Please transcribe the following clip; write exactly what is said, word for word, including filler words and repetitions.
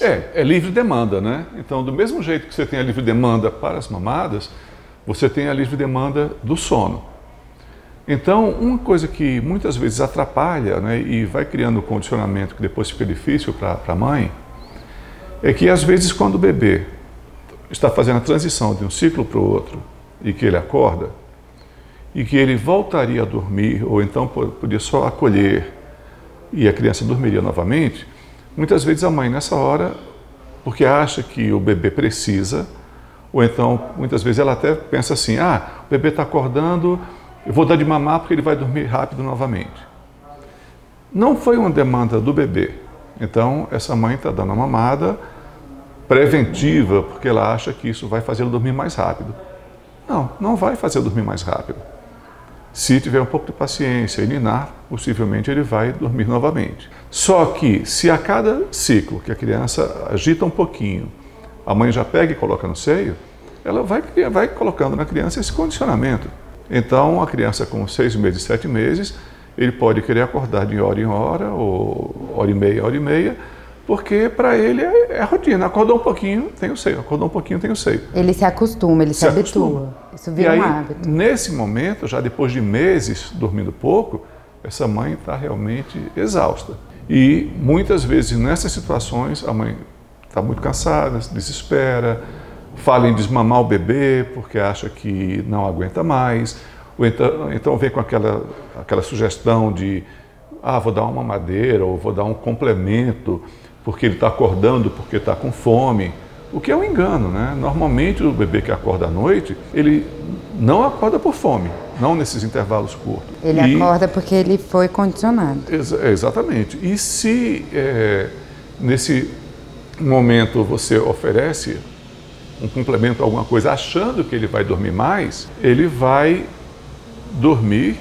É, é livre demanda, né? Então, do mesmo jeito que você tem a livre demanda para as mamadas, você tem a livre demanda do sono. Então, uma coisa que muitas vezes atrapalha, né, e vai criando um condicionamento que depois fica difícil para a mãe, é que às vezes quando o bebê está fazendo a transição de um ciclo para o outro e que ele acorda, e que ele voltaria a dormir, ou então podia só acolher e a criança dormiria novamente, muitas vezes a mãe nessa hora, porque acha que o bebê precisa, ou então muitas vezes ela até pensa assim, ah, o bebê está acordando, eu vou dar de mamar porque ele vai dormir rápido novamente. Não foi uma demanda do bebê, então essa mãe está dando a mamada preventiva, porque ela acha que isso vai fazê-lo dormir mais rápido. Não, não vai fazer dormir mais rápido. Se tiver um pouco de paciência e ninar, possivelmente ele vai dormir novamente. Só que se a cada ciclo que a criança agita um pouquinho, a mãe já pega e coloca no seio, ela vai, vai colocando na criança esse condicionamento. Então, a criança com seis meses, sete meses, ele pode querer acordar de hora em hora, ou hora e meia, hora e meia, porque para ele é a rotina. Acordou um pouquinho, tem o seio. Acordou um pouquinho, tem o seio. Ele se acostuma, ele se, se habitua. Acostuma. Isso vira aí, um hábito. Nesse momento, já depois de meses dormindo pouco, essa mãe está realmente exausta. E muitas vezes nessas situações a mãe está muito cansada, se desespera, fala em desmamar o bebê porque acha que não aguenta mais. Ou então, então vem com aquela, aquela sugestão de ah, vou dar uma mamadeira ou vou dar um complemento, porque ele está acordando, porque está com fome, o que é um engano, né? Normalmente o bebê que acorda à noite, ele não acorda por fome, não nesses intervalos curtos. Ele e... acorda porque ele foi condicionado. Ex exatamente. E se é, nesse momento você oferece um complemento, alguma coisa, achando que ele vai dormir mais, ele vai dormir